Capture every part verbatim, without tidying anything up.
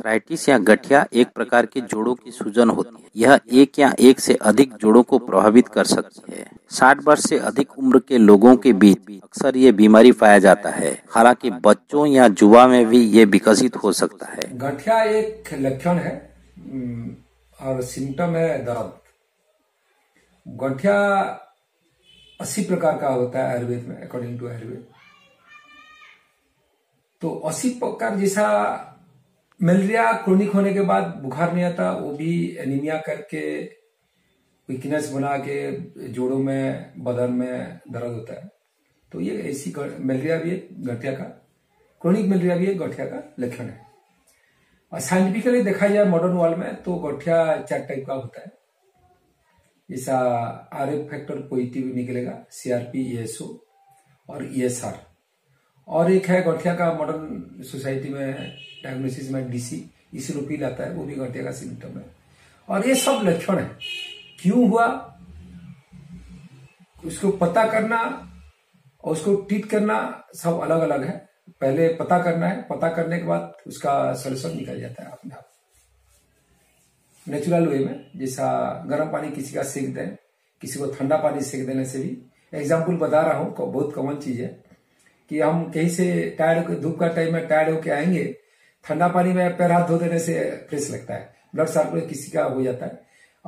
Arthritis या गठिया एक प्रकार की जोड़ों की सूजन होती है। यह एक या एक से अधिक जोड़ों को प्रभावित कर सकती है। साठ वर्ष से अधिक उम्र के लोगों के बीच अक्सर ये बीमारी पाया जाता है, हालांकि बच्चों या युवा में भी ये विकसित हो सकता है। गठिया एक लक्षण है और सिम्टम है दर्द। गठिया अस्सी प्रकार का होता है आयुर्वेद में, अकॉर्डिंग टू आयुर्वेद। तो अस्सी प्रकार जैसा मलेरिया क्रोनिक होने के बाद बुखार नहीं आता, वो भी एनीमिया करके वीकनेस बना के जोड़ों में बदन में दर्द होता है। तो ये ऐसी मलेरिया भी एक गठिया का, क्रोनिक मलेरिया भी एक गठिया का लक्षण है। और साइंटिफिकली देखा जाए मॉडर्न वर्ल्ड में तो गठिया चार टाइप का होता है। जैसा आर एफ फैक्टर पॉजिटिव निकलेगा, सीआरपी, ईएसओ और ईएसआर। और एक है गठिया का मॉडर्न सोसाइटी में डायग्नोसिस में डीसी इसरोफिल आता है, वो भी गठिया का सिम्टम है। और ये सब लक्षण है, क्यों हुआ उसको पता करना और उसको ट्रीट करना सब अलग अलग है। पहले पता करना है, पता करने के बाद उसका सोल्यूशन निकल जाता है अपने आप नेचुरल वे में। जैसा गर्म पानी किसी का सेक दें, किसी को ठंडा पानी सेक देने से भी, एग्जाम्पल बता रहा हूँ, बहुत कॉमन चीज है कि हम कहीं से टायर्ड होकर धूप का टाइम में टायर्ड होके आएंगे, ठंडा पानी में पैर हाथ धो देने से फ्रेश लगता है, ब्लड सर्कुलेशन किसी का हो जाता है।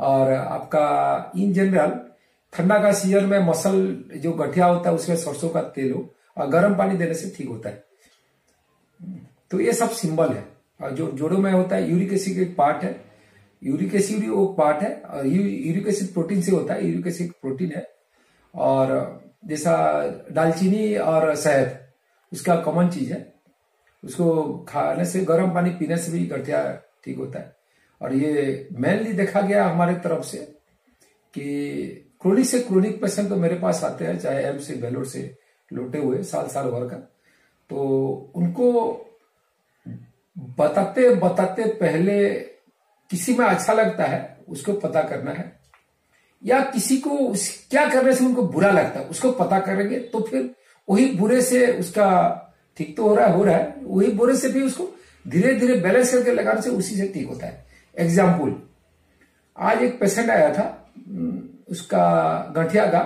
और आपका इन जनरल ठंडा का सीजन में मसल जो गठिया होता है उसमें सरसों का तेल हो और गर्म पानी देने से ठीक होता है। तो ये सब सिंबल है। और जो जोड़ों में होता है यूरिक एसिड एक पार्ट है, यूरिक एसिड वो पार्ट है। और यूरिक एसिड प्रोटीन से होता है, यूरिक एसिड प्रोटीन है। और जैसा दालचीनी और शहद उसका कॉमन चीज है, उसको खाने से गर्म पानी पीने से भी गठिया ठीक होता है। और ये मेनली देखा गया हमारे तरफ से कि क्रोनिक से क्रोनिक पेशेंट तो मेरे पास आते हैं, चाहे एम्स से बेलोर से लौटे हुए साल साल भर का, तो उनको बताते बताते पहले किसी में अच्छा लगता है उसको पता करना है, या किसी को उस क्या करने से उनको बुरा लगता है उसको पता करेंगे, तो फिर वही बुरे से उसका ठीक तो हो रहा है हो रहा है वही बुरे से भी उसको धीरे धीरे बैलेंस करके लगाने से उसी से ठीक होता है। एग्जाम्पल, आज एक पेशेंट आया था, उसका गठिया का,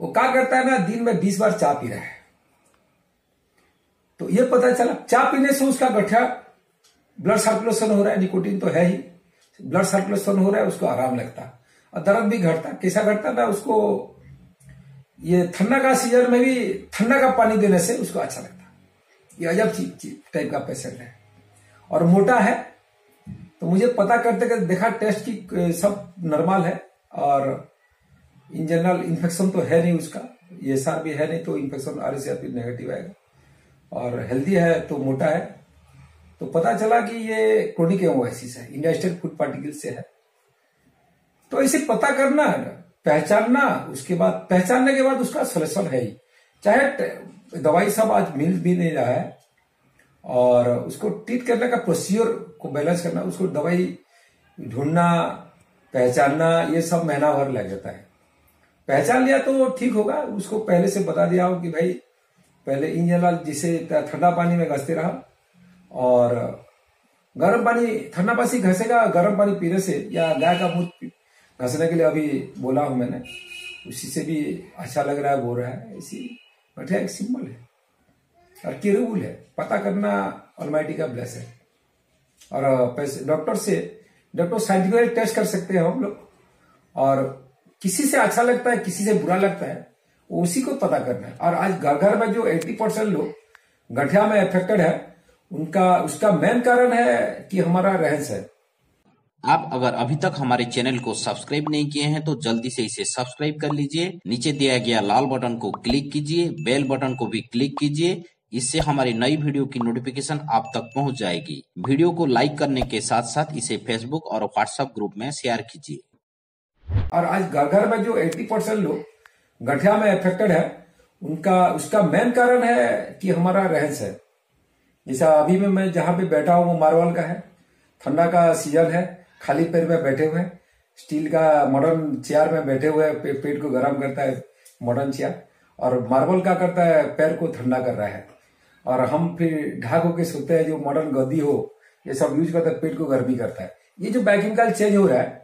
वो क्या करता है ना, दिन में बीस बार चाय पी रहा है। तो ये पता चला चाय पीने से उसका गठिया ब्लड सर्कुलेशन हो रहा है, निकोटीन तो है ही, ब्लड सर्कुलेशन हो रहा है, उसको आराम लगता और दर्द भी घटता। कैसा घटता था उसको, ये ठंडा का सीजन में भी ठंडा का पानी देने से उसको अच्छा लगता। ये अजब चीज टाइप का पेशेंट है और मोटा है। तो मुझे पता करते करते देखा टेस्ट की सब नॉर्मल है और इन जनरल इन्फेक्शन तो है नहीं, उसका ये सार भी है नहीं, तो इन्फेक्शन आर एस आर भी नेगेटिव आएगा। और हेल्दी है तो मोटा है, तो पता चला कि ये क्रोनिक एमोएसिस है, इंडाइजेस्टेड फूड पार्टिकल से है। तो इसे पता करना, पहचानना, उसके बाद पहचानने के बाद उसका सोल्यूशन है ही, चाहे दवाई सब आज मिल भी नहीं रहा है। और उसको ट्रीट करने का प्रोसीजर को बैलेंस करना, उसको दवाई ढूंढना, पहचानना, ये सब महीना भर लग जाता है। पहचान लिया तो ठीक होगा, उसको पहले से बता दिया हो कि भाई पहले इन जनरल जिसे ठंडा पानी में घसते रहा और गर्म पानी, ठंडा पानी घसेगा, गर्म पानी पीने से या गाय का मूत्र घसने के लिए अभी बोला हूं मैंने, उसी से भी अच्छा लग रहा है, बोल रहा है। इसी गठिया एक सिंबल है और क्यूरेबल है, पता करना ऑलमाइटी का ब्लेस है। और डॉक्टर से डॉक्टर साइंटिफिकली टेस्ट कर सकते हैं हम लोग, और किसी से अच्छा लगता है किसी से बुरा लगता है उसी को पता करना है। और आज घर घर में जो एट्टी परसेंट लोग गठिया में अफेक्टेड है, उनका उसका मेन कारण है कि हमारा रहन सहन। आप अगर अभी तक हमारे चैनल को सब्सक्राइब नहीं किए हैं तो जल्दी से इसे सब्सक्राइब कर लीजिए, नीचे दिया गया लाल बटन को क्लिक कीजिए, बेल बटन को भी क्लिक कीजिए, इससे हमारी नई वीडियो की नोटिफिकेशन आप तक पहुंच जाएगी। वीडियो को लाइक करने के साथ साथ इसे फेसबुक और व्हाट्सएप ग्रुप में शेयर कीजिए। और आज घर घर में जो एट्टी परसेंट लोग गठिया में अफेक्टेड है, उनका उसका मेन कारण है कि हमारा रहन सहन। जैसा अभी में मैं जहां पे बैठा हूं वो मार्वल का है, ठंडा का सीजन है, खाली पैर में बैठे हुए हैं, स्टील का मॉडर्न चेयर में बैठे हुए, पे, पेट को गर्म करता है मॉडर्न चेयर, और मार्वल का करता है पैर को ठंडा कर रहा है। और हम फिर ढाकों के सोते हैं, जो मॉडर्न गद्दी हो ये सब यूज करता है, पेट को गर्मी करता है। ये जो बैकिंग काल चेंज हो रहा है,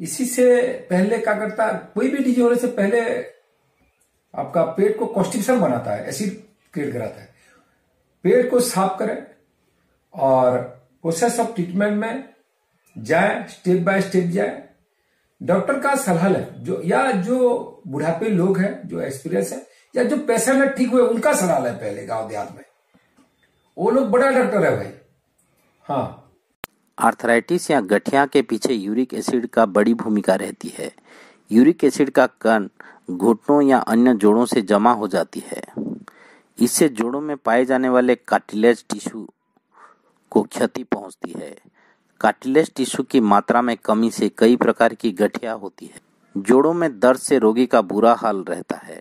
इसी से पहले क्या करता है, कोई भी डिजीज होने से पहले आपका पेट को कॉन्स्टिपेशन बनाता है, एसिड क्रिएट कराता है। पेट को साफ करें और प्रोसेस ऑफ ट्रीटमेंट में जाए, स्टेप बाय स्टेप जाए। डॉक्टर का सलाह लें, जो या जो बुढ़ापे लोग हैं जो एक्सपीरियंस है, या जो पेशेंट है ठीक हुए उनका सलाह लें। पहले गांव देहात में वो लोग बड़ा डॉक्टर है भाई। हाँ, आर्थराइटिस या गठिया के पीछे यूरिक एसिड का बड़ी भूमिका रहती है। यूरिक एसिड का कण घुटनों या अन्य जोड़ों से जमा हो जाती है। इससे जोड़ों में पाए जाने वाले कार्टिलेज टिश्यू को क्षति पहुंचती है। कार्टिलेज टिश्यू की मात्रा में कमी से कई प्रकार की गठिया होती है। जोड़ों में दर्द से रोगी का बुरा हाल रहता है।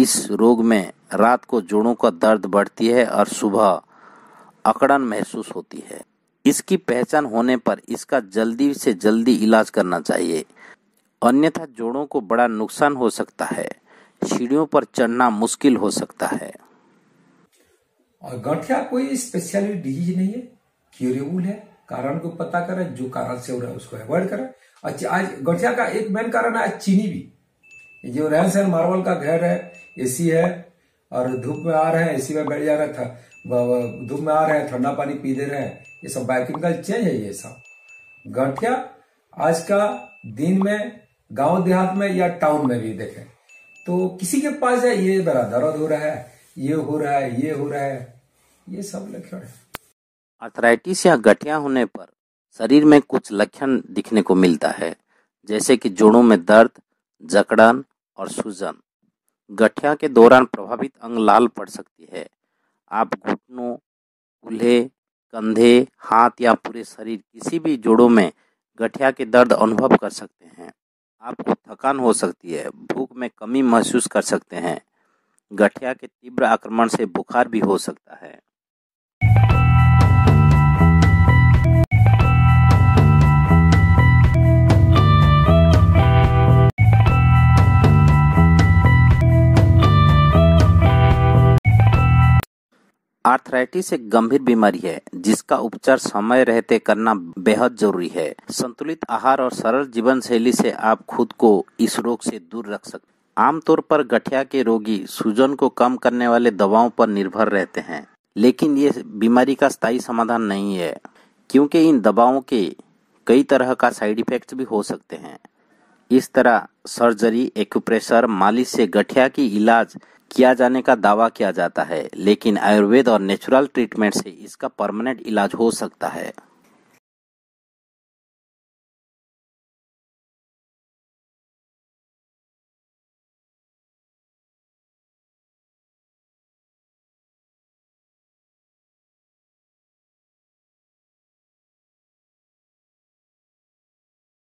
इस रोग में रात को जोड़ों का दर्द बढ़ती है और सुबह अकड़न महसूस होती है। इसकी पहचान होने पर इसका जल्दी से जल्दी इलाज करना चाहिए, अन्यथा जोड़ों को बड़ा नुकसान हो सकता है। सीढ़ियों पर चढ़ना मुश्किल हो सकता है। और गठिया कोई स्पेशल डिजीज नहीं है, क्यूरेबल है। कारण को पता करें, जो कारण से हो रहा है उसको अवॉइड करें। अच्छा, आज गठिया का एक मेन कारण है चीनी भी, जो रहन सहन मार्बल का घर है, एसी है और धूप में आ रहे हैं, एसी में बैठ जा रहा था, धूप में आ रहे हैं, ठंडा पानी पी दे रहे हैं, ये सब बायोकेमिकल चेंज है। ये सब गठिया आज का दिन में गांव देहात में या टाउन में भी देखें तो किसी के पास है, ये बड़ा दर्द हो रहा है, ये हो रहा है, ये हो रहा है, ये सब लक्षण है। आर्थराइटिस या गठिया होने पर शरीर में कुछ लक्षण दिखने को मिलता है, जैसे कि जोड़ों में दर्द, जकड़न और सूजन। गठिया के दौरान प्रभावित अंग लाल पड़ सकती है। आप घुटनों, कूल्हे, कंधे, हाथ या पूरे शरीर किसी भी जोड़ों में गठिया के दर्द अनुभव कर सकते हैं। आपको थकान हो सकती है, भूख में कमी महसूस कर सकते हैं। गठिया के तीव्र आक्रमण से बुखार भी हो सकता है। आर्थराइटिस एक गंभीर बीमारी है जिसका उपचार समय रहते करना बेहद जरूरी है। संतुलित आहार और सरल जीवन शैली से आप खुद को इस रोग से दूर रख सकते हैं। आमतौर पर गठिया के रोगी सूजन को कम करने वाले दवाओं पर निर्भर रहते हैं, लेकिन ये बीमारी का स्थायी समाधान नहीं है, क्योंकि इन दवाओं के कई तरह का साइड इफेक्ट भी हो सकते हैं। इस तरह सर्जरी, एक्यूप्रेशर, मालिश से गठिया की इलाज किया जाने का दावा किया जाता है, लेकिन आयुर्वेद और नेचुरल ट्रीटमेंट से इसका परमानेंट इलाज हो सकता है।